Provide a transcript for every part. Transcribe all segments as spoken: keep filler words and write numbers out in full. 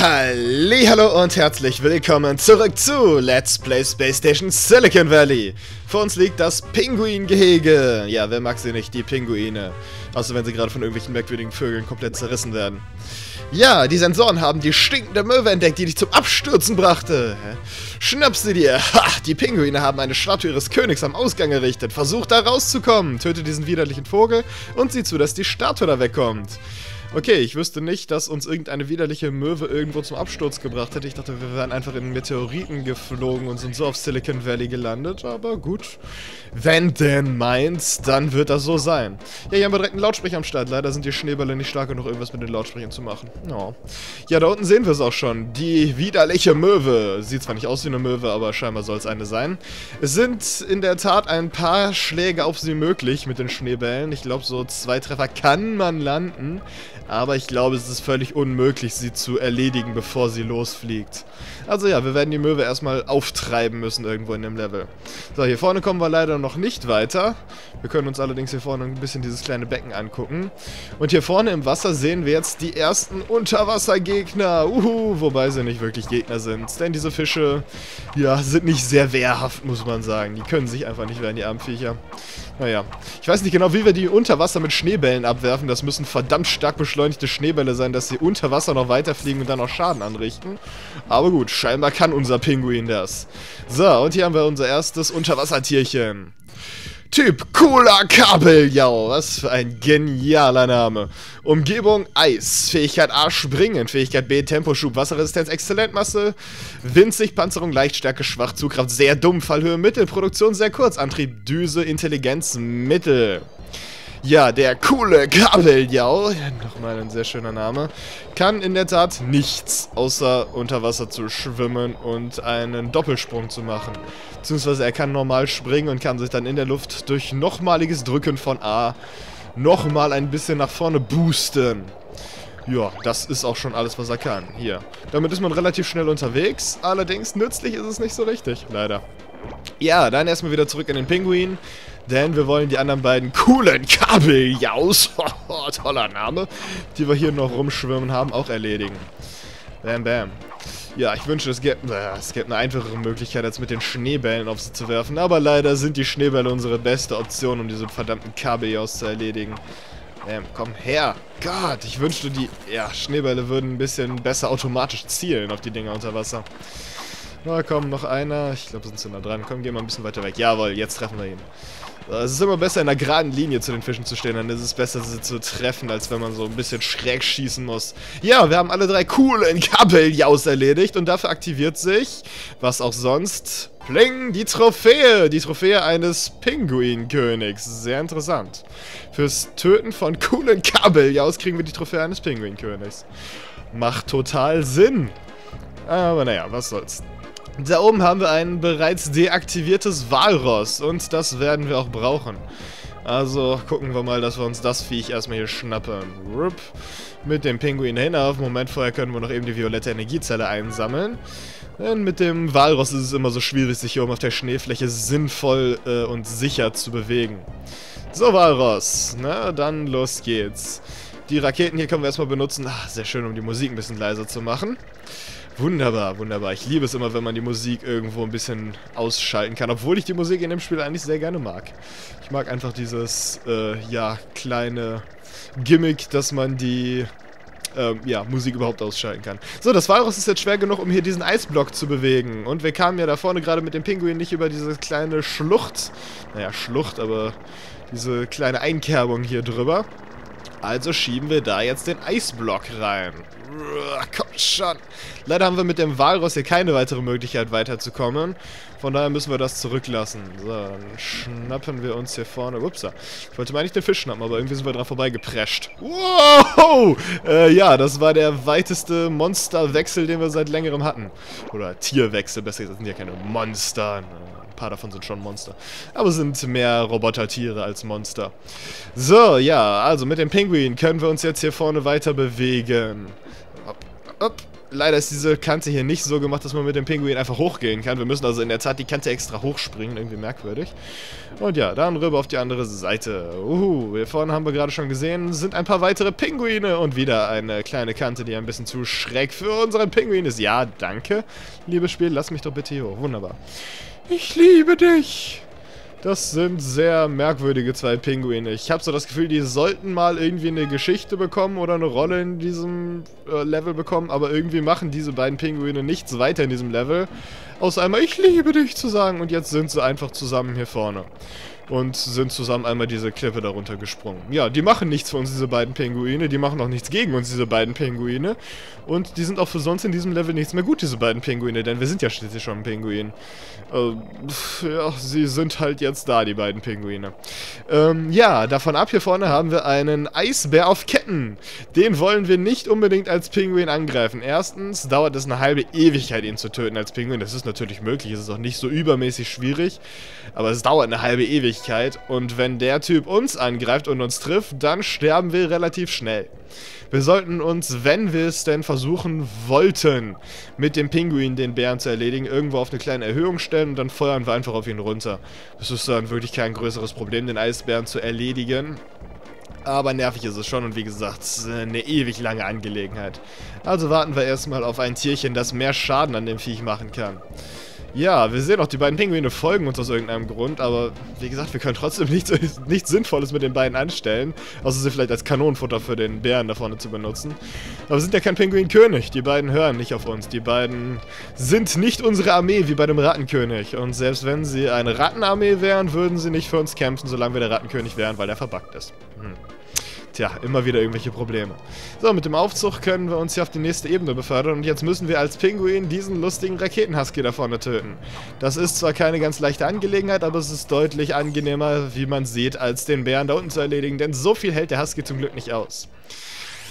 Hallihallo und herzlich willkommen zurück zu Let's Play Space Station Silicon Valley. Vor uns liegt das Pinguingehege. Ja, wer mag sie nicht, die Pinguine. Außer wenn sie gerade von irgendwelchen merkwürdigen Vögeln komplett zerrissen werden. Ja, die Sensoren haben die stinkende Möwe entdeckt, die dich zum Abstürzen brachte. Schnapp sie dir. Ha, die Pinguine haben eine Statue ihres Königs am Ausgang errichtet. Versuch da rauszukommen. Töte diesen widerlichen Vogel und sieh zu, dass die Statue da wegkommt. Okay, ich wüsste nicht, dass uns irgendeine widerliche Möwe irgendwo zum Absturz gebracht hätte. Ich dachte, wir wären einfach in Meteoriten geflogen und sind so auf Silicon Valley gelandet. Aber gut, wenn denn meins, dann wird das so sein. Ja, hier haben wir direkt einen Lautsprecher am Start. Leider sind die Schneebälle nicht stark genug, irgendwas mit den Lautsprechern zu machen. Oh. Ja, da unten sehen wir es auch schon. Die widerliche Möwe. Sieht zwar nicht aus wie eine Möwe, aber scheinbar soll es eine sein. Es sind in der Tat ein paar Schläge auf sie möglich mit den Schneebällen. Ich glaube, so zwei Treffer kann man landen. Aber ich glaube, es ist völlig unmöglich, sie zu erledigen, bevor sie losfliegt. Also ja, wir werden die Möwe erstmal auftreiben müssen irgendwo in dem Level. So, hier vorne kommen wir leider noch nicht weiter. Wir können uns allerdings hier vorne ein bisschen dieses kleine Becken angucken. Und hier vorne im Wasser sehen wir jetzt die ersten Unterwassergegner. Uhu, wobei sie nicht wirklich Gegner sind. Denn diese Fische, ja, sind nicht sehr wehrhaft, muss man sagen. Die können sich einfach nicht wehren, die armen Viecher. Naja, ich weiß nicht genau, wie wir die unter Wasser mit Schneebällen abwerfen. Das müssen verdammt stark beschleunigte Schneebälle sein, dass sie unter Wasser noch weiterfliegen und dann noch Schaden anrichten. Aber gut, scheinbar kann unser Pinguin das. So, und hier haben wir unser erstes Unterwassertierchen. Typ Cooler Kabeljau. Was für ein genialer Name. Umgebung Eis. Fähigkeit A Springen. Fähigkeit B Temposchub. Wasserresistenz Exzellentmasse. Winzig. Panzerung. Leichtstärke. Schwach. Zugkraft. Sehr dumm. Fallhöhe. Mittel. Produktion. Sehr kurz. Antrieb. Düse. Intelligenz. Mittel. Ja, der coole Kabeljau, ja, nochmal ein sehr schöner Name, kann in der Tat nichts, außer unter Wasser zu schwimmen und einen Doppelsprung zu machen. Beziehungsweise er kann normal springen und kann sich dann in der Luft durch nochmaliges Drücken von A nochmal ein bisschen nach vorne boosten. Ja, das ist auch schon alles, was er kann. Hier. Damit ist man relativ schnell unterwegs, allerdings nützlich ist es nicht so richtig, leider. Ja, dann erstmal wieder zurück in den Pinguin. Denn wir wollen die anderen beiden coolen Kabeljaus, toller Name, die wir hier noch rumschwimmen haben, auch erledigen. Bam, bam. Ja, ich wünsche, es gäbe, äh, es gäbe eine einfachere Möglichkeit, als mit den Schneebällen auf sie zu werfen. Aber leider sind die Schneebälle unsere beste Option, um diese verdammten Kabeljaus zu erledigen. Bam, komm her. Gott, ich wünschte, die ja, Schneebälle würden ein bisschen besser automatisch zielen auf die Dinger unter Wasser. Na komm, noch einer. Ich glaube, sind zu nah dran. Komm, geh mal ein bisschen weiter weg. Jawohl, jetzt treffen wir ihn. Es ist immer besser, in einer geraden Linie zu den Fischen zu stehen. Dann ist es besser, sie zu treffen, als wenn man so ein bisschen schräg schießen muss. Ja, wir haben alle drei coolen Kabeljaus erledigt. Und dafür aktiviert sich, was auch sonst, pling, die Trophäe. Die Trophäe eines Pinguinkönigs. Sehr interessant. Fürs Töten von coolen Kabeljaus kriegen wir die Trophäe eines Pinguinkönigs. Macht total Sinn. Aber naja, was soll's. Da oben haben wir ein bereits deaktiviertes Walross und das werden wir auch brauchen. Also gucken wir mal, dass wir uns das Viech erstmal hier schnappen. Rup. Mit dem Pinguin hin. Auf Moment vorher können wir noch eben die violette Energiezelle einsammeln. Denn mit dem Walross ist es immer so schwierig, sich hier oben auf der Schneefläche sinnvoll äh, und sicher zu bewegen. So, Walross. Na, dann los geht's. Die Raketen hier können wir erstmal benutzen. Ach, sehr schön, um die Musik ein bisschen leiser zu machen. Wunderbar, wunderbar. Ich liebe es immer, wenn man die Musik irgendwo ein bisschen ausschalten kann, obwohl ich die Musik in dem Spiel eigentlich sehr gerne mag. Ich mag einfach dieses, äh, ja, kleine Gimmick, dass man die, äh, ja, Musik überhaupt ausschalten kann. So, das Walross ist jetzt schwer genug, um hier diesen Eisblock zu bewegen. Und wir kamen ja da vorne gerade mit dem Pinguin nicht über diese kleine Schlucht. Naja, Schlucht, aber diese kleine Einkerbung hier drüber. Also schieben wir da jetzt den Eisblock rein. Komm schon. Leider haben wir mit dem Walross hier keine weitere Möglichkeit weiterzukommen. Von daher müssen wir das zurücklassen. So, dann schnappen wir uns hier vorne. Upsa. Ich wollte mal nicht den Fisch schnappen, aber irgendwie sind wir dran vorbeigeprescht. Wow! Äh, ja, das war der weiteste Monsterwechsel, den wir seit längerem hatten. Oder Tierwechsel, besser gesagt. Das sind ja keine Monster. Ein paar davon sind schon Monster. Aber sind mehr Robotertiere als Monster. So, ja, also mit dem Pinguin können wir uns jetzt hier vorne weiter bewegen. Up, leider ist diese Kante hier nicht so gemacht, dass man mit dem Pinguin einfach hochgehen kann. Wir müssen also in der Zeit die Kante extra hochspringen, irgendwie merkwürdig. Und ja, dann rüber auf die andere Seite. Uhu, hier vorne haben wir gerade schon gesehen, sind ein paar weitere Pinguine. Und wieder eine kleine Kante, die ein bisschen zu schräg für unseren Pinguin ist. Ja, danke, liebes Spiel, lass mich doch bitte hier hoch. Wunderbar. Ich liebe dich! Das sind sehr merkwürdige zwei Pinguine. Ich habe so das Gefühl, die sollten mal irgendwie eine Geschichte bekommen oder eine Rolle in diesem äh, Level bekommen, aber irgendwie machen diese beiden Pinguine nichts weiter in diesem Level, außer einmal ich liebe dich zu sagen, und jetzt sind sie einfach zusammen hier vorne und sind zusammen einmal diese Klippe darunter gesprungen. Ja, die machen nichts für uns, diese beiden Pinguine, die machen auch nichts gegen uns, diese beiden Pinguine, und die sind auch für sonst in diesem Level nichts mehr gut, diese beiden Pinguine, denn wir sind ja schließlich schon ein Pinguin. Äh, ja, sie sind halt jetzt da, die beiden Pinguine. Ähm, ja, davon ab, hier vorne haben wir einen Eisbär auf Ketten. Den wollen wir nicht unbedingt als Pinguin angreifen. Erstens dauert es eine halbe Ewigkeit, ihn zu töten als Pinguin. Das ist natürlich möglich, es ist auch nicht so übermäßig schwierig, aber es dauert eine halbe Ewigkeit. Und wenn der Typ uns angreift und uns trifft, dann sterben wir relativ schnell. Wir sollten uns, wenn wir es denn versuchen wollten, mit dem Pinguin den Bären zu erledigen, irgendwo auf eine kleine Erhöhung stellen und dann feuern wir einfach auf ihn runter. Das ist dann wirklich kein größeres Problem, den Eisbären zu erledigen. Aber nervig ist es schon und wie gesagt, eine ewig lange Angelegenheit. Also warten wir erstmal auf ein Tierchen, das mehr Schaden an dem Viech machen kann. Ja, wir sehen auch, die beiden Pinguine folgen uns aus irgendeinem Grund, aber wie gesagt, wir können trotzdem nichts, nichts Sinnvolles mit den beiden anstellen, außer sie vielleicht als Kanonenfutter für den Bären da vorne zu benutzen. Aber wir sind ja kein Pinguinkönig, die beiden hören nicht auf uns, die beiden sind nicht unsere Armee wie bei dem Rattenkönig, und selbst wenn sie eine Rattenarmee wären, würden sie nicht für uns kämpfen, solange wir der Rattenkönig wären, weil der verbuggt ist. Hm. Tja, immer wieder irgendwelche Probleme. So, mit dem Aufzug können wir uns hier auf die nächste Ebene befördern und jetzt müssen wir als Pinguin diesen lustigen Raketenhusky da vorne töten. Das ist zwar keine ganz leichte Angelegenheit, aber es ist deutlich angenehmer, wie man sieht, als den Bären da unten zu erledigen, denn so viel hält der Husky zum Glück nicht aus.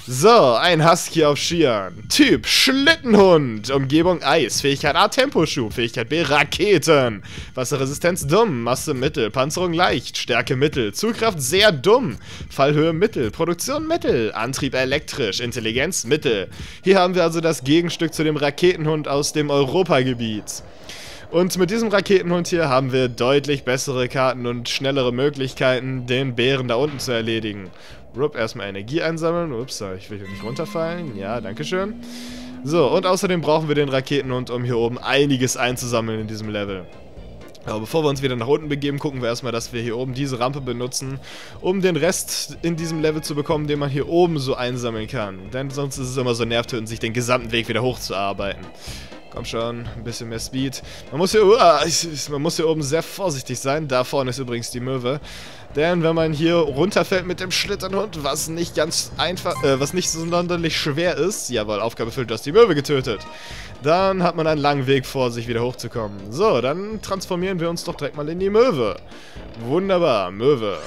So, ein Husky auf Skiern. Typ Schlittenhund. Umgebung Eis. Fähigkeit A Temposchub. Fähigkeit B Raketen. Wasserresistenz dumm. Masse mittel. Panzerung leicht. Stärke mittel. Zugkraft sehr dumm. Fallhöhe mittel. Produktion mittel. Antrieb elektrisch. Intelligenz mittel. Hier haben wir also das Gegenstück zu dem Raketenhund aus dem Europagebiet. Und mit diesem Raketenhund hier haben wir deutlich bessere Karten und schnellere Möglichkeiten, den Bären da unten zu erledigen. Rup, erstmal Energie einsammeln. Ups, ich will hier nicht runterfallen. Ja, dankeschön. So, und außerdem brauchen wir den Raketenhund, um hier oben einiges einzusammeln in diesem Level. Aber bevor wir uns wieder nach unten begeben, gucken wir erstmal, dass wir hier oben diese Rampe benutzen, um den Rest in diesem Level zu bekommen, den man hier oben so einsammeln kann. Denn sonst ist es immer so nervtötend, sich den gesamten Weg wieder hochzuarbeiten. Komm schon, ein bisschen mehr Speed. Man muss hier, uh, man muss hier oben sehr vorsichtig sein. Da vorne ist übrigens die Möwe. Denn wenn man hier runterfällt mit dem Schlitternhund, was nicht ganz einfach, äh, was nicht so sonderlich schwer ist, jawohl, Aufgabe erfüllt, du hast die Möwe getötet, dann hat man einen langen Weg vor sich, wieder hochzukommen. So, dann transformieren wir uns doch direkt mal in die Möwe. Wunderbar, Möwe.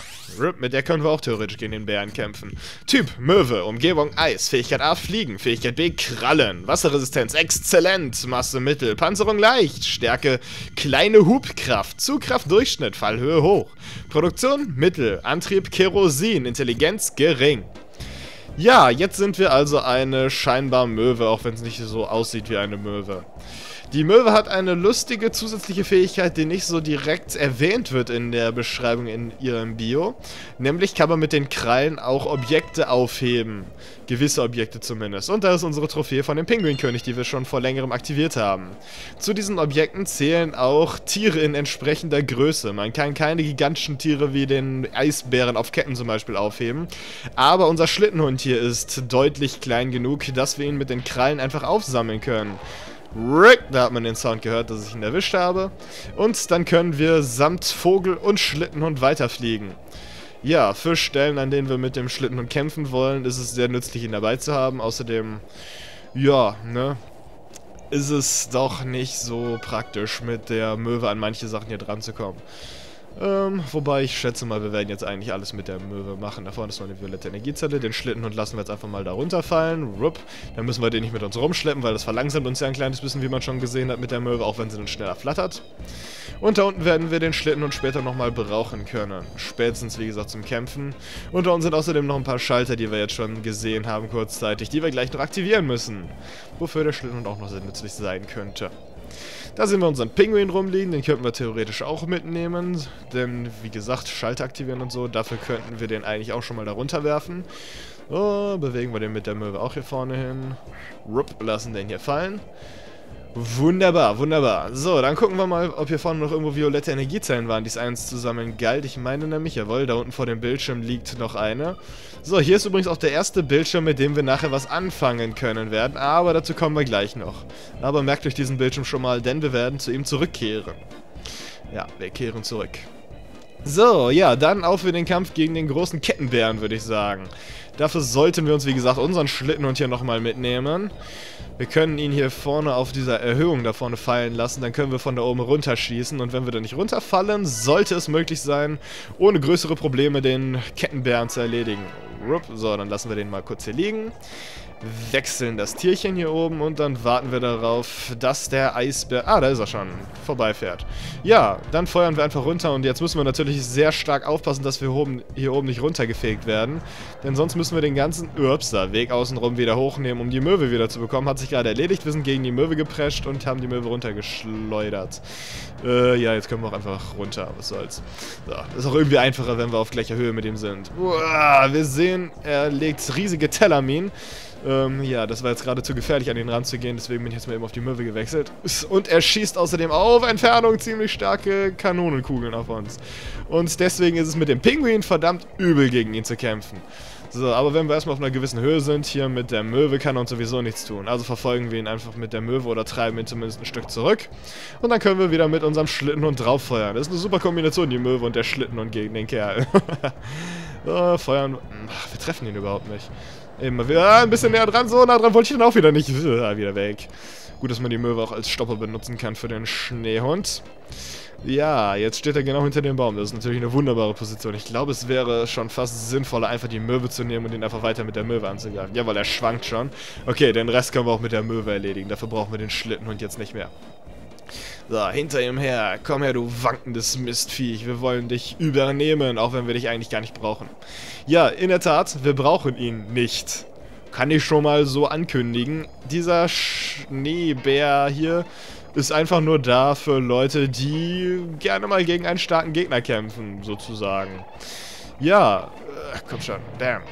Rip, mit der können wir auch theoretisch gegen den Bären kämpfen. Typ, Möwe, Umgebung Eis, Fähigkeit A, Fliegen, Fähigkeit B, Krallen, Wasserresistenz, exzellent, Masse mittel, Panzerung leicht, Stärke, kleine Hubkraft, Zugkraft, Durchschnitt, Fallhöhe hoch, Produktion, mittel, Antrieb, Kerosin, Intelligenz, gering. Ja, jetzt sind wir also eine scheinbar Möwe, auch wenn es nicht so aussieht wie eine Möwe. Die Möwe hat eine lustige zusätzliche Fähigkeit, die nicht so direkt erwähnt wird in der Beschreibung in ihrem Bio. Nämlich kann man mit den Krallen auch Objekte aufheben. Gewisse Objekte zumindest. Und da ist unsere Trophäe von dem Pinguinkönig, die wir schon vor längerem aktiviert haben. Zu diesen Objekten zählen auch Tiere in entsprechender Größe. Man kann keine gigantischen Tiere wie den Eisbären auf Ketten zum Beispiel aufheben. Aber unser Schlittenhund hier ist deutlich klein genug, dass wir ihn mit den Krallen einfach aufsammeln können. Rick, da hat man den Sound gehört, dass ich ihn erwischt habe. Und dann können wir samt Vogel und Schlittenhund weiterfliegen. Ja, für Stellen, an denen wir mit dem Schlittenhund kämpfen wollen, ist es sehr nützlich, ihn dabei zu haben. Außerdem, ja, ne, ist es doch nicht so praktisch, mit der Möwe an manche Sachen hier dran zu kommen. Ähm, wobei ich schätze mal, wir werden jetzt eigentlich alles mit der Möwe machen. Da vorne ist noch eine violette Energiezelle, den Schlittenhund lassen wir jetzt einfach mal da runterfallen. Rupp. Dann müssen wir den nicht mit uns rumschleppen, weil das verlangsamt uns ja ein kleines bisschen, wie man schon gesehen hat, mit der Möwe, auch wenn sie dann schneller flattert. Und da unten werden wir den Schlittenhund später nochmal brauchen können. Spätestens, wie gesagt, zum Kämpfen. Und da unten sind außerdem noch ein paar Schalter, die wir jetzt schon gesehen haben kurzzeitig, die wir gleich noch aktivieren müssen. Wofür der Schlittenhund auch noch sehr nützlich sein könnte. Da sehen wir unseren Pinguin rumliegen, den könnten wir theoretisch auch mitnehmen, denn wie gesagt, Schalter aktivieren und so, dafür könnten wir den eigentlich auch schon mal da runterwerfen. Oh, bewegen wir den mit der Möwe auch hier vorne hin. Rupp, lassen den hier fallen. Wunderbar, wunderbar. So, dann gucken wir mal, ob hier vorne noch irgendwo violette Energiezellen waren, die es eins zusammen galt. Ich meine nämlich, jawohl, da unten vor dem Bildschirm liegt noch eine. So, hier ist übrigens auch der erste Bildschirm, mit dem wir nachher was anfangen können werden, aber dazu kommen wir gleich noch. Aber merkt euch diesen Bildschirm schon mal, denn wir werden zu ihm zurückkehren. Ja, wir kehren zurück. So, ja, dann auf für den Kampf gegen den großen Kettenbären, würde ich sagen. Dafür sollten wir uns, wie gesagt, unseren Schlittenhund hier nochmal mitnehmen. Wir können ihn hier vorne auf dieser Erhöhung da vorne fallen lassen, dann können wir von da oben runterschießen. Und wenn wir da nicht runterfallen, sollte es möglich sein, ohne größere Probleme den Kettenbären zu erledigen. Rupp, so, dann lassen wir den mal kurz hier liegen. Wechseln das Tierchen hier oben und dann warten wir darauf, dass der Eisbär... Ah, da ist er schon. Vorbeifährt. Ja, dann feuern wir einfach runter und jetzt müssen wir natürlich sehr stark aufpassen, dass wir oben, hier oben nicht runtergefegt werden. Denn sonst müssen wir den ganzen Ürbser Weg außenrum wieder hochnehmen, um die Möwe wieder zu bekommen. Hat sich gerade erledigt. Wir sind gegen die Möwe geprescht und haben die Möwe runtergeschleudert. Äh, ja, jetzt können wir auch einfach runter. Was soll's. So, ist auch irgendwie einfacher, wenn wir auf gleicher Höhe mit ihm sind. Uah, wir sehen, er legt riesige Tellerminen. Ähm, ja, das war jetzt gerade zu gefährlich, an den Rand zu gehen, deswegen bin ich jetzt mal eben auf die Möwe gewechselt. Und er schießt außerdem auf Entfernung ziemlich starke Kanonenkugeln auf uns. Und deswegen ist es mit dem Pinguin verdammt übel, gegen ihn zu kämpfen. So, aber wenn wir erstmal auf einer gewissen Höhe sind, hier mit der Möwe kann er uns sowieso nichts tun. Also verfolgen wir ihn einfach mit der Möwe oder treiben ihn zumindest ein Stück zurück. Und dann können wir wieder mit unserem Schlittenhund drauffeuern. Das ist eine super Kombination, die Möwe und der Schlittenhund gegen den Kerl. So, feuern... Ach, wir treffen ihn überhaupt nicht. Immer wieder ein bisschen näher dran, so nah dran wollte ich dann auch wieder nicht. Wieder weg. Gut, dass man die Möwe auch als Stopper benutzen kann für den Schneehund. Ja, jetzt steht er genau hinter dem Baum. Das ist natürlich eine wunderbare Position. Ich glaube, es wäre schon fast sinnvoller, einfach die Möwe zu nehmen und ihn einfach weiter mit der Möwe anzugreifen. Ja, weil er schwankt schon. Okay, den Rest können wir auch mit der Möwe erledigen. Dafür brauchen wir den Schlittenhund jetzt nicht mehr. So, hinter ihm her. Komm her, du wankendes Mistviech. Wir wollen dich übernehmen, auch wenn wir dich eigentlich gar nicht brauchen. Ja, in der Tat, wir brauchen ihn nicht. Kann ich schon mal so ankündigen. Dieser Schneebär hier ist einfach nur da für Leute, die gerne mal gegen einen starken Gegner kämpfen, sozusagen. Ja, äh, komm schon, damn.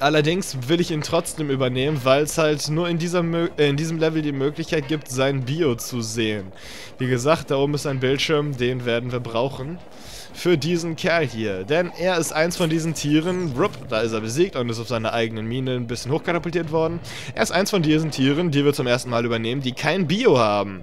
Allerdings will ich ihn trotzdem übernehmen, weil es halt nur in, dieser, äh, in diesem Level die Möglichkeit gibt, sein Bio zu sehen. Wie gesagt, da oben ist ein Bildschirm, den werden wir brauchen für diesen Kerl hier. Denn er ist eins von diesen Tieren, rup, da ist er besiegt und ist auf seiner eigenen Mine ein bisschen hochkatapultiert worden. Er ist eins von diesen Tieren, die wir zum ersten Mal übernehmen, die kein Bio haben.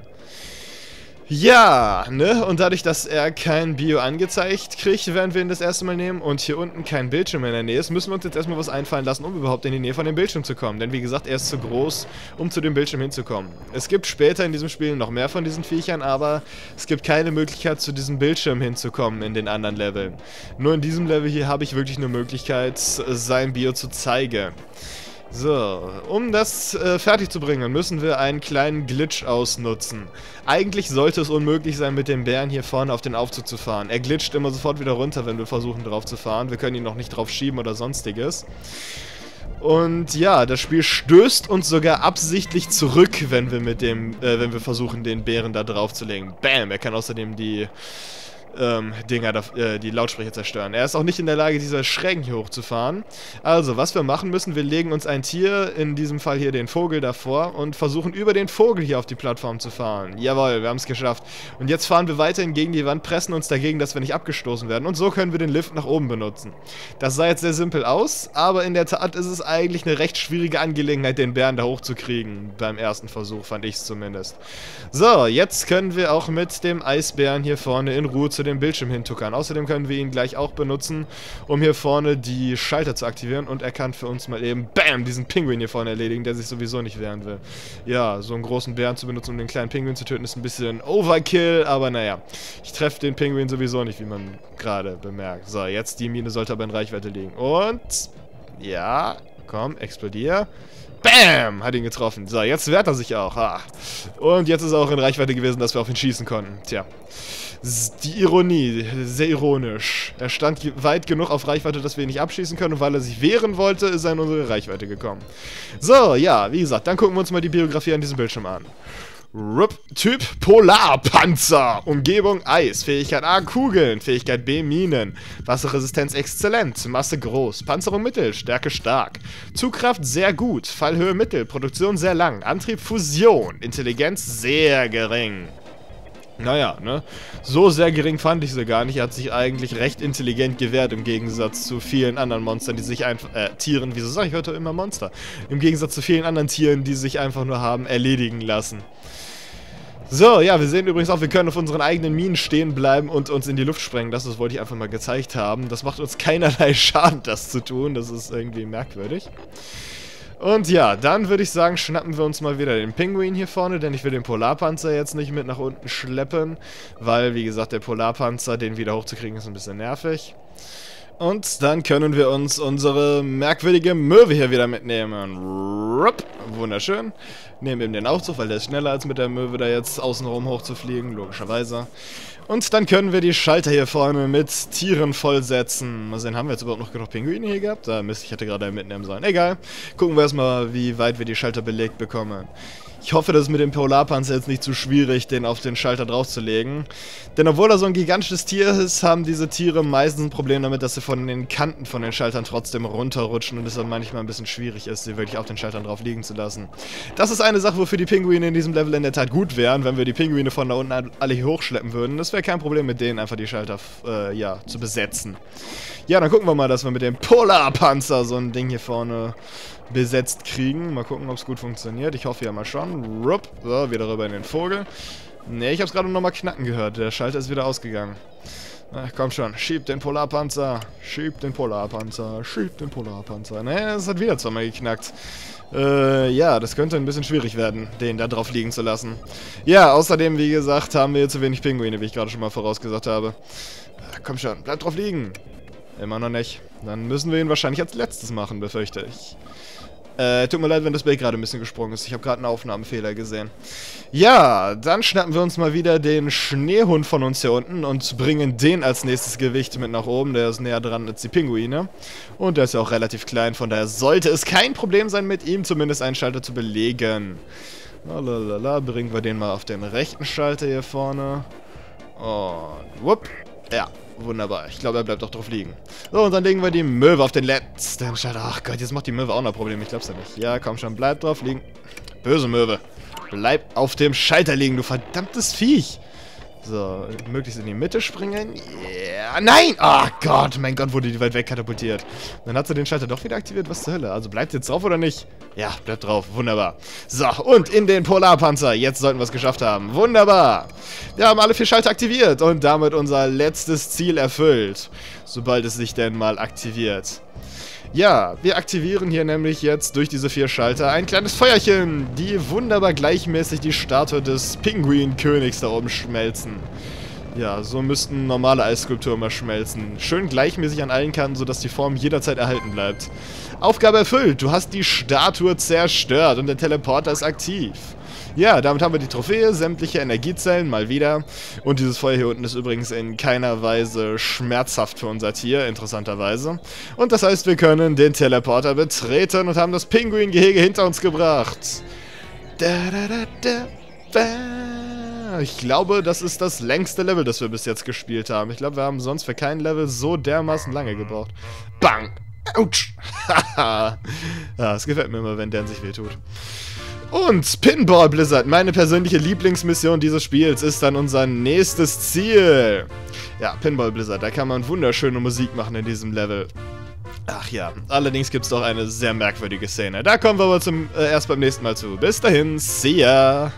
Ja, ne? Und dadurch, dass er kein Bio angezeigt kriegt, werden wir ihn das erste Mal nehmen und hier unten kein Bildschirm in der Nähe ist, müssen wir uns jetzt erstmal was einfallen lassen, um überhaupt in die Nähe von dem Bildschirm zu kommen. Denn wie gesagt, er ist zu groß, um zu dem Bildschirm hinzukommen. Es gibt später in diesem Spiel noch mehr von diesen Viechern, aber es gibt keine Möglichkeit, zu diesem Bildschirm hinzukommen in den anderen Leveln. Nur in diesem Level hier habe ich wirklich eine Möglichkeit, sein Bio zu zeigen. So, um das äh, fertig zu bringen, müssen wir einen kleinen Glitch ausnutzen. Eigentlich sollte es unmöglich sein, mit dem Bären hier vorne auf den Aufzug zu fahren. Er glitscht immer sofort wieder runter, wenn wir versuchen, drauf zu fahren. Wir können ihn noch nicht drauf schieben oder sonstiges. Und ja, das Spiel stößt uns sogar absichtlich zurück, wenn wir, mit dem, äh, wenn wir versuchen, den Bären da drauf zu legen. Bam! Er kann außerdem die... Ähm, Dinger, äh, die Lautsprecher zerstören. Er ist auch nicht in der Lage, diese Schrägen hier hochzufahren. Also, was wir machen müssen, wir legen uns ein Tier, in diesem Fall hier den Vogel, davor und versuchen, über den Vogel hier auf die Plattform zu fahren. Jawohl, wir haben es geschafft. Und jetzt fahren wir weiterhin gegen die Wand, pressen uns dagegen, dass wir nicht abgestoßen werden. Und so können wir den Lift nach oben benutzen. Das sah jetzt sehr simpel aus, aber in der Tat ist es eigentlich eine recht schwierige Angelegenheit, den Bären da hochzukriegen. Beim ersten Versuch, fand ich es zumindest. So, jetzt können wir auch mit dem Eisbären hier vorne in Ruhe zu zu dem Bildschirm hintuckern. Außerdem können wir ihn gleich auch benutzen, um hier vorne die Schalter zu aktivieren. Und er kann für uns mal eben, bam, diesen Pinguin hier vorne erledigen, der sich sowieso nicht wehren will. Ja, so einen großen Bären zu benutzen, um den kleinen Pinguin zu töten, ist ein bisschen Overkill, aber naja. Ich treffe den Pinguin sowieso nicht, wie man gerade bemerkt. So, jetzt die Mine sollte aber in Reichweite liegen. Und, ja, komm, explodier. Bam! Hat ihn getroffen. So, jetzt wehrt er sich auch. Ah. Und jetzt ist er auch in Reichweite gewesen, dass wir auf ihn schießen konnten. Tja. Die Ironie. Sehr ironisch. Er stand weit genug auf Reichweite, dass wir ihn nicht abschießen können. Und weil er sich wehren wollte, ist er in unsere Reichweite gekommen. So, ja, wie gesagt, dann gucken wir uns mal die Biografie an diesem Bildschirm an. Rup, Typ Polarpanzer, Umgebung Eis, Fähigkeit A Kugeln, Fähigkeit B Minen, Wasserresistenz exzellent, Masse groß, Panzerung mittel, Stärke stark, Zugkraft sehr gut, Fallhöhe mittel, Produktion sehr lang, Antrieb Fusion, Intelligenz sehr gering. Naja, ne? So sehr gering fand ich sie gar nicht. Er hat sich eigentlich recht intelligent gewehrt im Gegensatz zu vielen anderen Monstern, die sich einfach... Äh, Tieren, wieso sag ich heute immer Monster? Im Gegensatz zu vielen anderen Tieren, die sich einfach nur haben erledigen lassen. So, ja, wir sehen übrigens auch, wir können auf unseren eigenen Minen stehen bleiben und uns in die Luft sprengen. Das, das wollte ich einfach mal gezeigt haben. Das macht uns keinerlei Schaden, das zu tun. Das ist irgendwie merkwürdig. Und ja, dann würde ich sagen, schnappen wir uns mal wieder den Pinguin hier vorne, denn ich will den Polarpanzer jetzt nicht mit nach unten schleppen, weil, wie gesagt, der Polarpanzer, den wieder hochzukriegen, ist ein bisschen nervig. Und dann können wir uns unsere merkwürdige Möwe hier wieder mitnehmen. Rupp, wunderschön. Nehmen eben den Aufzug, weil der ist schneller als mit der Möwe da jetzt außenrum hochzufliegen, logischerweise. Und dann können wir die Schalter hier vorne mit Tieren vollsetzen. Mal sehen, haben wir jetzt überhaupt noch genug Pinguine hier gehabt? Da Mist, ich hätte gerade einen mitnehmen sollen. Egal, gucken wir erstmal, wie weit wir die Schalter belegt bekommen. Ich hoffe, das ist mit dem Polarpanzer jetzt nicht zu schwierig, den auf den Schalter draufzulegen. Denn obwohl er so ein gigantisches Tier ist, haben diese Tiere meistens ein Problem damit, dass sie von den Kanten von den Schaltern trotzdem runterrutschen und es dann manchmal ein bisschen schwierig ist, sie wirklich auf den Schaltern drauf liegen zu lassen. Das ist eine Sache, wofür die Pinguine in diesem Level in der Tat gut wären, wenn wir die Pinguine von da unten alle hier hochschleppen würden. Das wäre kein Problem, mit denen einfach die Schalter äh, ja, zu besetzen. Ja, dann gucken wir mal, dass wir mit dem Polarpanzer so ein Ding hier vorne besetzt kriegen. Mal gucken, ob es gut funktioniert. Ich hoffe ja mal schon. Rupp. So, wieder rüber in den Vogel. Ne, ich hab's gerade nochmal knacken gehört. Der Schalter ist wieder ausgegangen. Ach, komm schon. Schieb den Polarpanzer. Schieb den Polarpanzer. Schieb den Polarpanzer. Ne, es hat wieder zweimal geknackt. Äh, ja, das könnte ein bisschen schwierig werden, den da drauf liegen zu lassen. Ja, außerdem, wie gesagt, haben wir hier zu wenig Pinguine, wie ich gerade schon mal vorausgesagt habe. Ach, komm schon. Bleib drauf liegen. Immer noch nicht. Dann müssen wir ihn wahrscheinlich als letztes machen, befürchte ich. Äh, tut mir leid, wenn das Bild gerade ein bisschen gesprungen ist. Ich habe gerade einen Aufnahmefehler gesehen. Ja, dann schnappen wir uns mal wieder den Schneehund von uns hier unten und bringen den als nächstes Gewicht mit nach oben. Der ist näher dran als die Pinguine. Und der ist ja auch relativ klein, von daher sollte es kein Problem sein, mit ihm zumindest einen Schalter zu belegen. Lalalala, bringen wir den mal auf den rechten Schalter hier vorne. Und wupp. Ja. Wunderbar. Ich glaube, er bleibt auch drauf liegen. So, und dann legen wir die Möwe auf den letzten Schalter. Ach Gott, jetzt macht die Möwe auch noch Probleme. Ich glaub's ja nicht. Ja, komm schon, bleib drauf liegen. Böse Möwe. Bleib auf dem Schalter liegen, du verdammtes Viech. So, möglichst in die Mitte springen. Yeah. Nein! Oh Gott, mein Gott, wurde die weit weg katapultiert. Dann hat sie den Schalter doch wieder aktiviert. Was zur Hölle? Also bleibt jetzt drauf oder nicht? Ja, bleibt drauf. Wunderbar. So, und in den Polarpanzer. Jetzt sollten wir es geschafft haben. Wunderbar. Wir haben alle vier Schalter aktiviert und damit unser letztes Ziel erfüllt. Sobald es sich denn mal aktiviert. Ja, wir aktivieren hier nämlich jetzt durch diese vier Schalter ein kleines Feuerchen, die wunderbar gleichmäßig die Statue des Pinguinkönigs da oben schmelzen. Ja, so müssten normale Eisskulpturen mal schmelzen. Schön gleichmäßig an allen Kanten, sodass die Form jederzeit erhalten bleibt. Aufgabe erfüllt, du hast die Statue zerstört und der Teleporter ist aktiv. Ja, damit haben wir die Trophäe, sämtliche Energiezellen, mal wieder. Und dieses Feuer hier unten ist übrigens in keiner Weise schmerzhaft für unser Tier, interessanterweise. Und das heißt, wir können den Teleporter betreten und haben das Pinguingehege hinter uns gebracht. Da, da, da, da, da. Ich glaube, das ist das längste Level, das wir bis jetzt gespielt haben. Ich glaube, wir haben sonst für kein Level so dermaßen lange gebraucht. Bang! Autsch! Haha! Ja, es gefällt mir immer, wenn der sich wehtut. Und Pinball Blizzard, meine persönliche Lieblingsmission dieses Spiels, ist dann unser nächstes Ziel. Ja, Pinball Blizzard, da kann man wunderschöne Musik machen in diesem Level. Ach ja, allerdings gibt es doch eine sehr merkwürdige Szene. Da kommen wir aber zum, äh, erst beim nächsten Mal zu. Bis dahin, see ya!